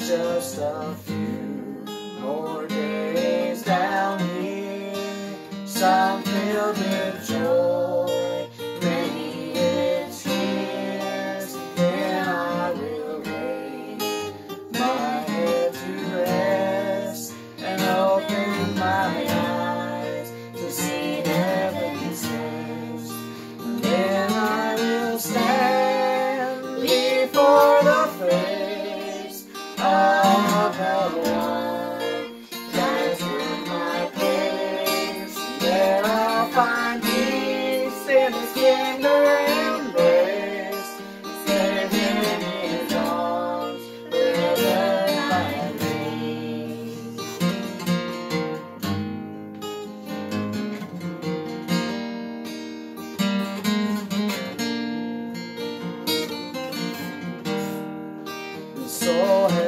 just a few more days down here. Some filled with joy, many with tears. Then I will lay my head to rest and open my eyes to see heaven's rest. Then I will stand before the face of the one that took my place. There I'll find peace in His tender embrace, safe in His arms wherever I may. So